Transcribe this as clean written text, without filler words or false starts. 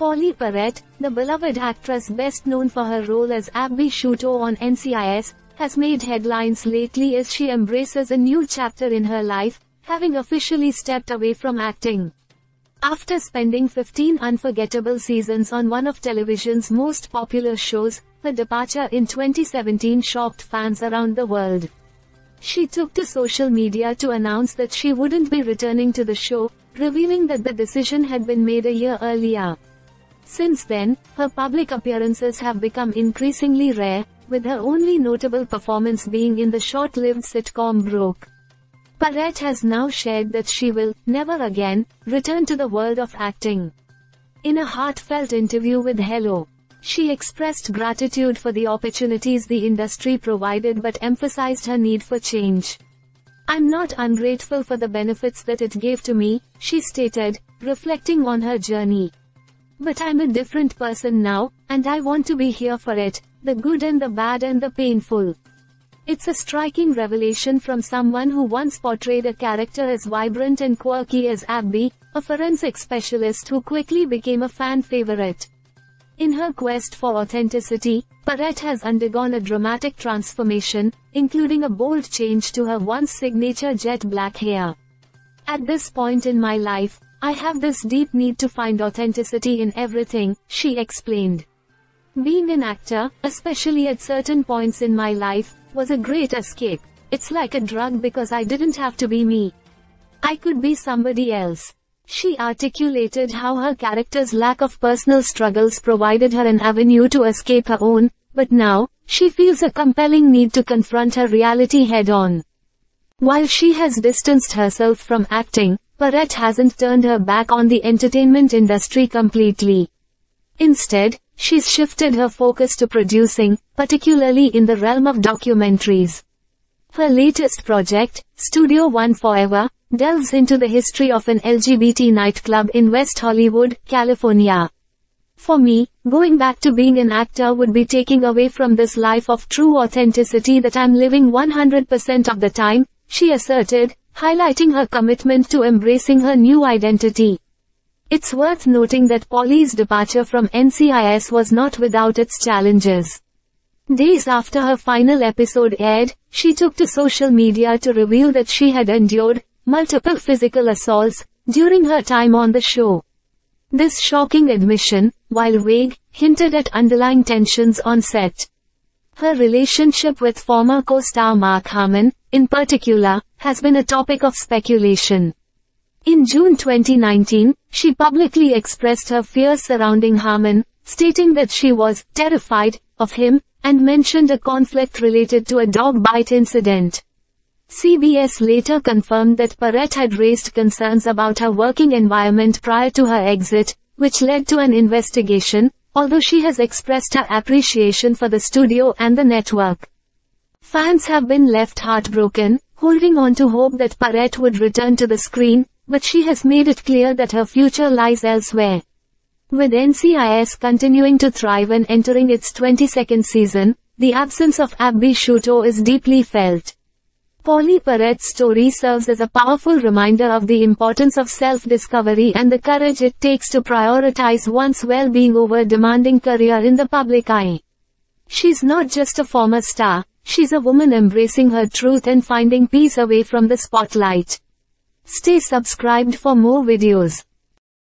Pauley Perrette, the beloved actress best known for her role as Abby Sciuto on NCIS, has made headlines lately as she embraces a new chapter in her life, having officially stepped away from acting. After spending 15 unforgettable seasons on one of television's most popular shows, her departure in 2017 shocked fans around the world. She took to social media to announce that she wouldn't be returning to the show, revealing that the decision had been made a year earlier. Since then, her public appearances have become increasingly rare, with her only notable performance being in the short-lived sitcom Broke. Perrette has now shared that she will, never again, return to the world of acting. In a heartfelt interview with Hello, she expressed gratitude for the opportunities the industry provided but emphasized her need for change. "I'm not ungrateful for the benefits that it gave to me," she stated, reflecting on her journey. "But I'm a different person now, and I want to be here for it, the good and the bad and the painful." It's a striking revelation from someone who once portrayed a character as vibrant and quirky as Abby, a forensic specialist who quickly became a fan favorite. In her quest for authenticity, Perrette has undergone a dramatic transformation, including a bold change to her once signature jet black hair. "At this point in my life, I have this deep need to find authenticity in everything," she explained. "Being an actor, especially at certain points in my life, was a great escape. It's like a drug because I didn't have to be me. I could be somebody else." She articulated how her character's lack of personal struggles provided her an avenue to escape her own, but now, she feels a compelling need to confront her reality head-on. While she has distanced herself from acting, Perrette hasn't turned her back on the entertainment industry completely. Instead, she's shifted her focus to producing, particularly in the realm of documentaries. Her latest project, Studio One Forever, delves into the history of an LGBT nightclub in West Hollywood, California. "For me, going back to being an actor would be taking away from this life of true authenticity that I'm living 100% of the time," she asserted, highlighting her commitment to embracing her new identity. It's worth noting that Pauley's departure from NCIS was not without its challenges. Days after her final episode aired, she took to social media to reveal that she had endured multiple physical assaults during her time on the show. This shocking admission, while vague, hinted at underlying tensions on set. Her relationship with former co-star Mark Harmon, in particular, has been a topic of speculation. In June 2019, she publicly expressed her fears surrounding Harmon, stating that she was terrified of him, and mentioned a conflict related to a dog bite incident. CBS later confirmed that Perrette had raised concerns about her working environment prior to her exit, which led to an investigation, although she has expressed her appreciation for the studio and the network. Fans have been left heartbroken, holding on to hope that Perrette would return to the screen, but she has made it clear that her future lies elsewhere. With NCIS continuing to thrive and entering its 22nd season, the absence of Abby Sciuto is deeply felt. Pauley Perrette's story serves as a powerful reminder of the importance of self-discovery and the courage it takes to prioritize one's well-being over a demanding career in the public eye. She's not just a former star, she's a woman embracing her truth and finding peace away from the spotlight. Stay subscribed for more videos.